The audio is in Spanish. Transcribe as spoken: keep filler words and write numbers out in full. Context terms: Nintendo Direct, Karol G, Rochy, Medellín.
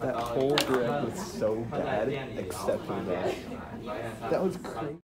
That whole direct was so bad, except for that. That was crazy.